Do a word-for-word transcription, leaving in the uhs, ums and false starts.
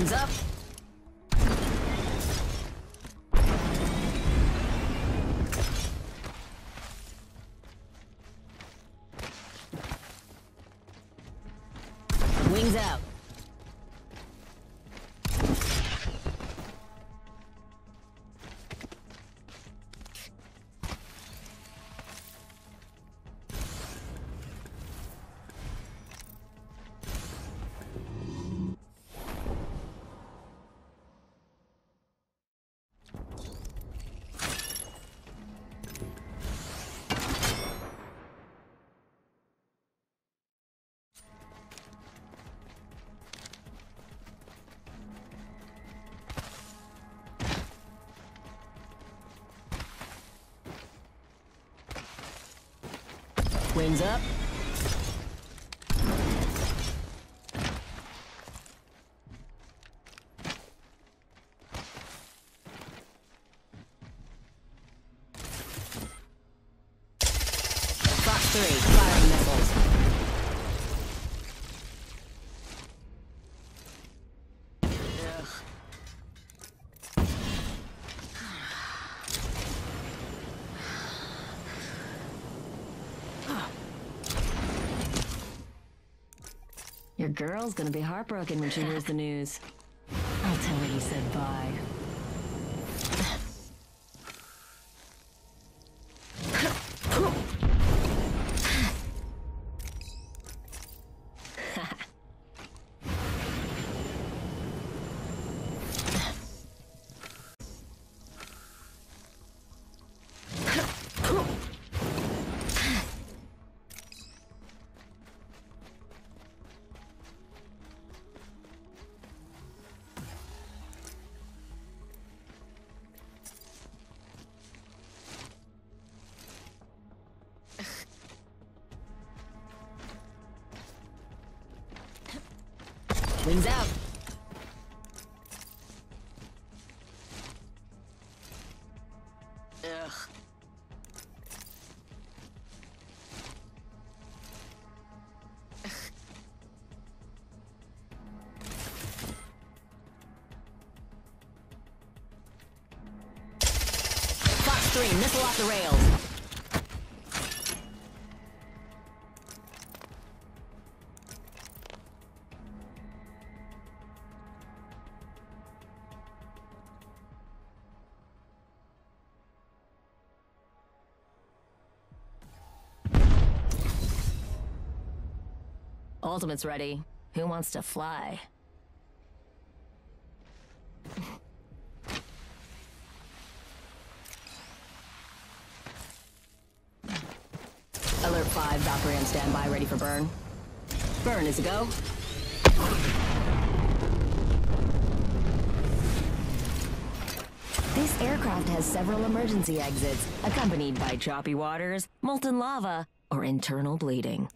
Phone's up. Wings out. Wings up. Fox three, firing missiles. Your girl's gonna be heartbroken when she hears the news. I'll tell her you said bye. Wings out. Ugh. Fox three, missile off the rails. Ultimate's ready. Who wants to fly? Alert five, Valkyrie on standby, ready for burn. Burn is a go. This aircraft has several emergency exits, accompanied by choppy waters, molten lava, or internal bleeding.